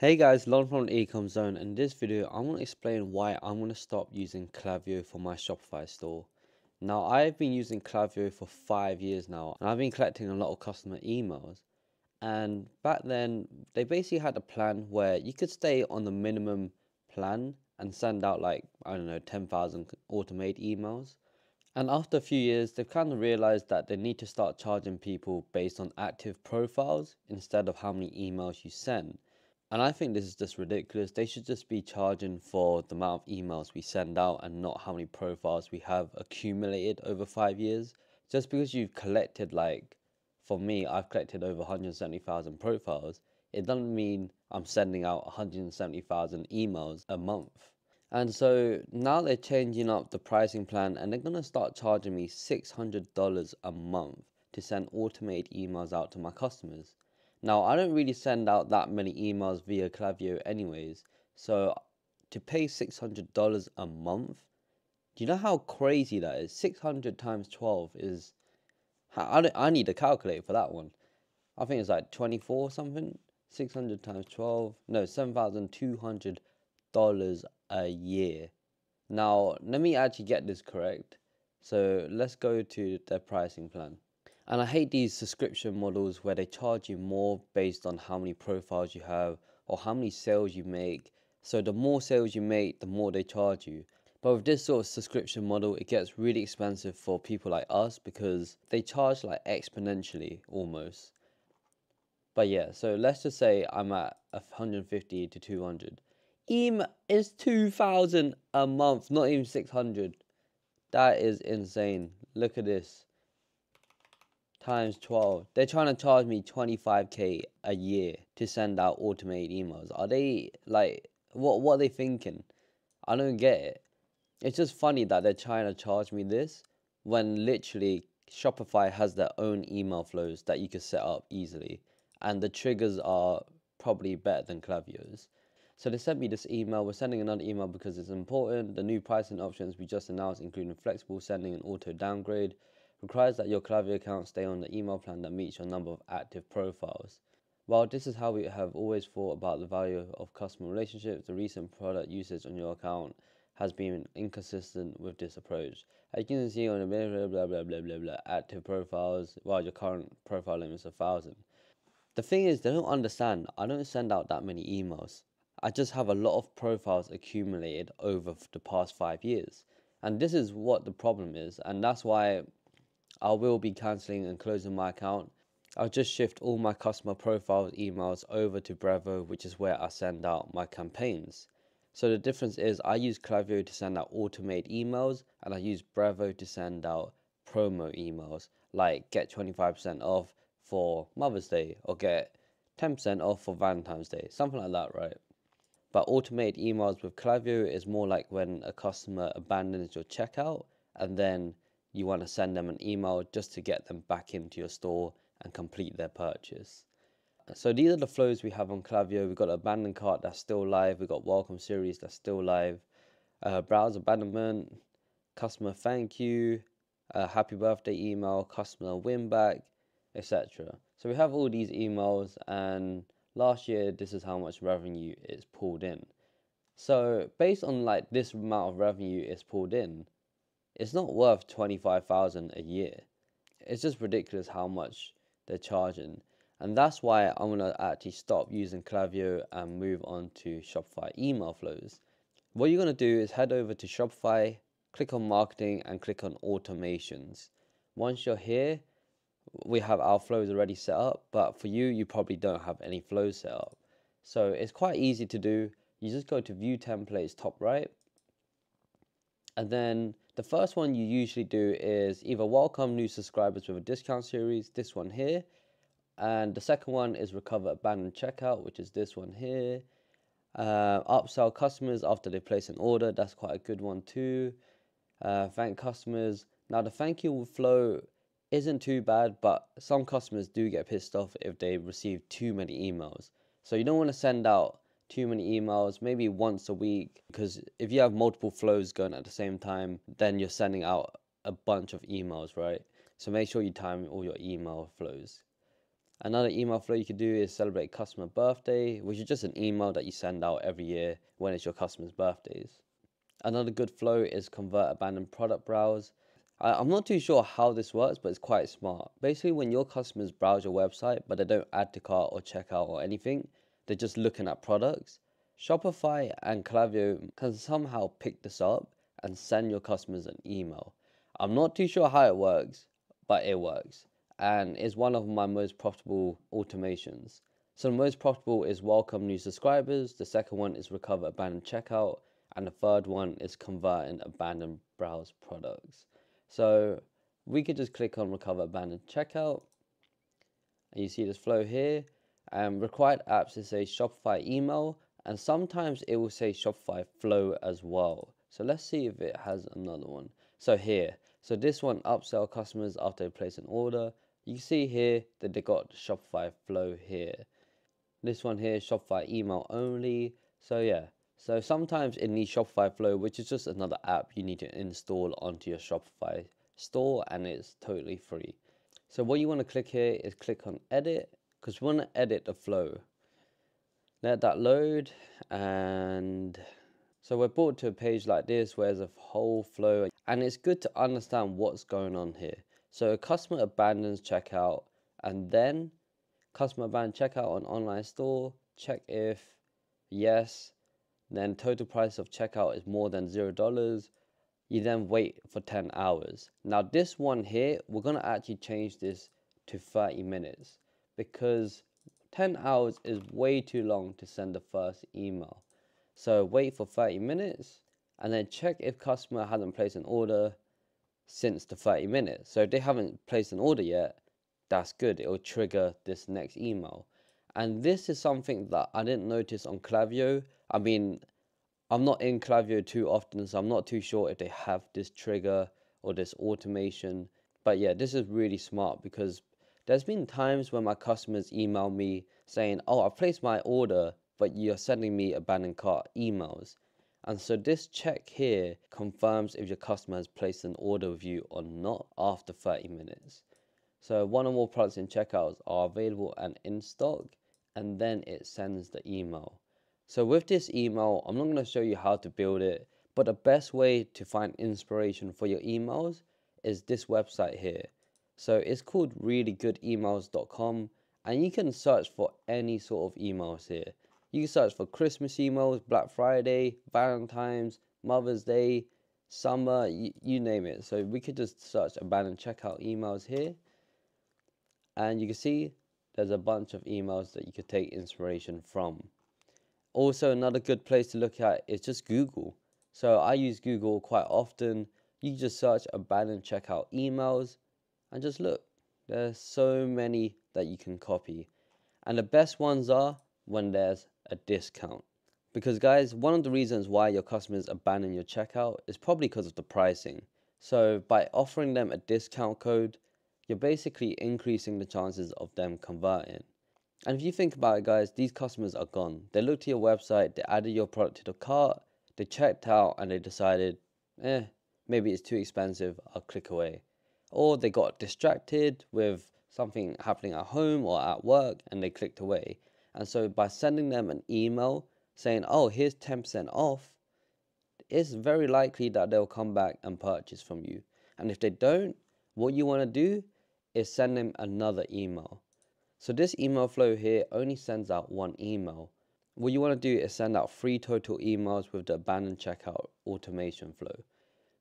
Hey guys, Lon from the Ecom Zone, and in this video I'm going to explain why I'm going to stop using Klaviyo for my Shopify store. Now I've been using Klaviyo for 5 years now, and I've been collecting a lot of customer emails, and back then they basically had a plan where you could stay on the minimum plan and send out, like, I don't know, 10,000 automated emails. And after a few years they've kind of realized that they need to start charging people based on active profiles instead of how many emails you send. And I think this is just ridiculous. They should just be charging for the amount of emails we send out and not how many profiles we have accumulated over 5 years. Just because you've collected, like, for me, I've collected over 170,000 profiles. It doesn't mean I'm sending out 170,000 emails a month. And so now they're changing up the pricing plan, and they're going to start charging me $600 a month to send automated emails out to my customers. Now, I don't really send out that many emails via Klaviyo anyways, so to pay $600 a month, do you know how crazy that is? 600 times 12 is, I need a calculator for that one. I think it's like 24 or something. 600 times 12, no, $7,200 a year. Now, let me actually get this correct. So let's go to their pricing plan. And I hate these subscription models where they charge you more based on how many profiles you have or how many sales you make. So the more sales you make, the more they charge you. But with this sort of subscription model, it gets really expensive for people like us because they charge, like, exponentially almost. But yeah, so let's just say I'm at 150 to 200. Email is 2,000 a month, not even 600. That is insane. Look at this. Times 12. They're trying to charge me 25k a year to send out automated emails. Are they, like, what are they thinking? I don't get it. It's just funny that they're trying to charge me this when literally Shopify has their own email flows that you can set up easily, and the triggers are probably better than Klaviyo's. So they sent me this email. We're sending another email because it's important. The new pricing options we just announced, including flexible sending and auto downgrade, requires that your Klaviyo account stay on the email plan that meets your number of active profiles. While this is how we have always thought about the value of customer relationships, the recent product usage on your account has been inconsistent with this approach. As you can see on the active profiles, while your current profile limit is 1,000. The thing is, they don't understand. I don't send out that many emails. I just have a lot of profiles accumulated over the past 5 years. And this is what the problem is, and that's why I will be cancelling and closing my account. I'll just shift all my customer profile emails over to Brevo, which is where I send out my campaigns. So the difference is I use Klaviyo to send out automated emails, and I use Brevo to send out promo emails, like get 25% off for Mother's Day or get 10% off for Valentine's Day, something like that, right? But automated emails with Klaviyo is more like when a customer abandons your checkout and then you want to send them an email just to get them back into your store and complete their purchase. So these are the flows we have on Klaviyo. We've got abandoned cart that's still live. We've got welcome series that's still live. Browse abandonment, customer thank you, happy birthday email, customer win back, etc. So we have all these emails, and last year this is how much revenue is pulled in. So based on, like, this amount of revenue is pulled in, it's not worth $25,000 a year. It's just ridiculous how much they're charging. And that's why I'm going to actually stop using Klaviyo and move on to Shopify email flows. What you're going to do is head over to Shopify, click on marketing, and click on automations. Once you're here, we have our flows already set up, but for you, you probably don't have any flows set up. So it's quite easy to do. You just go to view templates, top right, and then the first one you usually do is either welcome new subscribers with a discount series, this one here. And the second one is recover abandoned checkout, which is this one here. Upsell customers after they place an order, that's quite a good one too. Thank customers. Now the thank you flow isn't too bad, but some customers do get pissed off if they receive too many emails. So you don't want to send out too many emails, maybe once a week, because if you have multiple flows going at the same time, then you're sending out a bunch of emails, right? So make sure you time all your email flows. Another email flow you could do is celebrate customer birthday, which is just an email that you send out every year when it's your customers' birthdays. Another good flow is convert abandoned product browse. I'm not too sure how this works, but it's quite smart. Basically, when your customers browse your website, but they don't add to cart or checkout or anything, they're just looking at products. Shopify and Klaviyo can somehow pick this up and send your customers an email. I'm not too sure how it works, but it works. And is one of my most profitable automations. So the most profitable is welcome new subscribers, the second one is recover abandoned checkout, and the third one is convert and abandoned browse products. So we could just click on recover abandoned checkout, and you see this flow here, and required apps it says Shopify Email, and sometimes it will say Shopify Flow as well. So let's see if it has another one. So here, so this one upsell customers after they place an order. You can see here that they got Shopify Flow here. This one here, Shopify Email only. So yeah, so sometimes it needs Shopify Flow, which is just another app you need to install onto your Shopify store, and it's totally free. So what you want to click here is click on edit, because we want to edit the flow. Let that load, and so we're brought to a page like this where there's a whole flow, and it's good to understand what's going on here. So a customer abandons checkout, and then customer abandons checkout on online store, check if, yes, then total price of checkout is more than $0. You then wait for 10 hours. Now this one here, we're gonna actually change this to 30 minutes because 10 hours is way too long to send the first email. So wait for 30 minutes and then check if customer hasn't placed an order since the 30 minutes. So if they haven't placed an order yet, that's good. It will trigger this next email. And this is something that I didn't notice on Klaviyo. I mean, I'm not in Klaviyo too often, so I'm not too sure if they have this trigger or this automation. But yeah, this is really smart because there's been times when my customers email me saying, oh, I've placed my order, but you're sending me abandoned cart emails. And so this check here confirms if your customer has placed an order with you or not after 30 minutes. So one or more products in checkouts are available and in stock, and then it sends the email. So with this email, I'm not gonna show you how to build it, but the best way to find inspiration for your emails is this website here. So it's called reallygoodemails.com, and you can search for any sort of emails here. You can search for Christmas emails, Black Friday, Valentine's, Mother's Day, summer, you name it. So we could just search abandoned checkout emails here. And you can see there's a bunch of emails that you could take inspiration from. Also, another good place to look at is just Google. So I use Google quite often. You can just search abandoned checkout emails and just look. There's so many that you can copy. And the best ones are when there's a discount. Because guys, one of the reasons why your customers abandon your checkout is probably because of the pricing. So by offering them a discount code, you're basically increasing the chances of them converting. And if you think about it guys, these customers are gone. They looked at your website, they added your product to the cart, they checked out and they decided, maybe it's too expensive, I'll click away. Or they got distracted with something happening at home or at work and they clicked away. And so by sending them an email saying, oh, here's 10% off, it's very likely that they'll come back and purchase from you. And if they don't, what you want to do is send them another email. So this email flow here only sends out one email. What you want to do is send out 3 total emails with the abandoned checkout automation flow.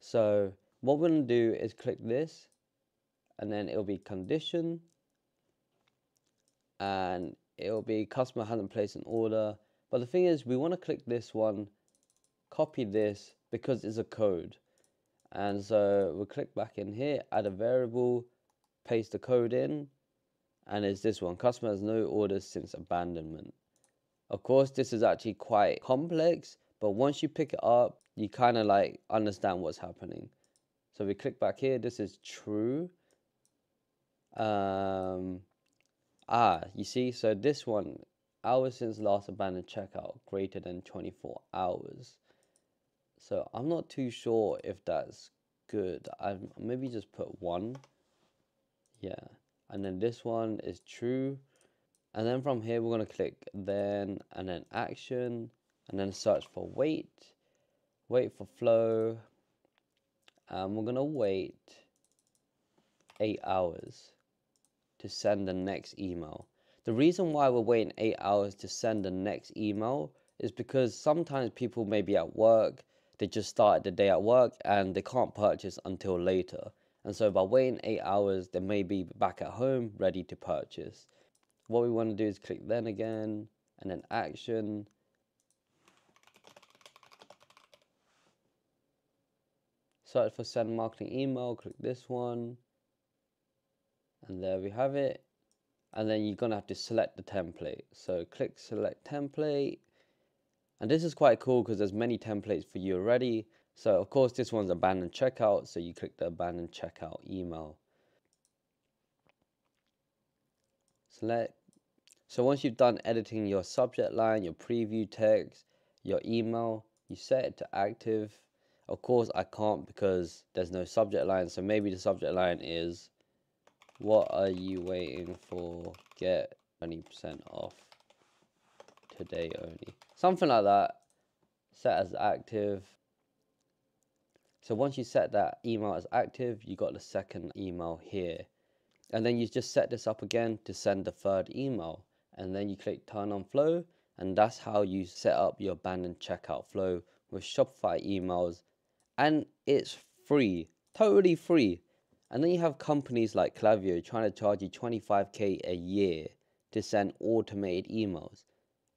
So what we're going to do is click this and then it'll be condition, and it'll be customer hasn't placed an order. But the thing is, we want to click this one, copy this, because it's a code. And so we'll click back in here, add a variable, paste the code in, and it's this one, customer has no orders since abandonment. Of course, this is actually quite complex, but once you pick it up, you kind of like understand what's happening. So we click back here, this is true. You see, so this one, hours since last abandoned checkout, greater than 24 hours. So I'm not too sure if that's good. I've maybe just put 1. Yeah, and then this one is true, and then from here we're going to click then, and then action, and then search for wait for flow, and we're going to wait 8 hours to send the next email. The reason why we're waiting 8 hours to send the next email is because sometimes people may be at work, they just started the day at work and they can't purchase until later. And so by waiting 8 hours, they may be back at home ready to purchase. What we want to do is click then again, and then action. Search for send marketing email, click this one. And there we have it. And then you're going to have to select the template. So click select template. And this is quite cool because there's many templates for you already. So of course this one's abandoned checkout. So you click the abandoned checkout email. Select. So once you've done editing your subject line, your preview text, your email, you set it to active. Of course I can't because there's no subject line. So maybe the subject line is, what are you waiting for? Get 20% off today only. Something like that. Set as active. So once you set that email as active, you got the second email here. And then you just set this up again to send the third email. And then you click turn on flow. And that's how you set up your abandoned checkout flow with Shopify emails. And it's free. Totally free. And then you have companies like Klaviyo trying to charge you $25K a year to send automated emails.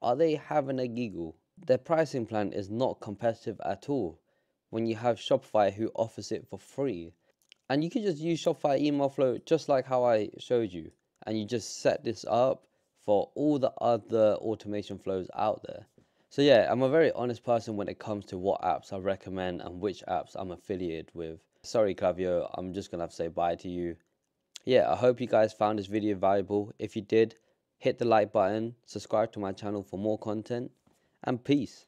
Are they having a giggle? Their pricing plan is not competitive at all when you have Shopify who offers it for free. And you can just use Shopify email flow just like how I showed you. And you just set this up for all the other automation flows out there. So yeah, I'm a very honest person when it comes to what apps I recommend and which apps I'm affiliated with. Sorry Klaviyo, I'm just going to have to say bye to you. Yeah, I hope you guys found this video valuable. If you did, hit the like button, subscribe to my channel for more content, and peace.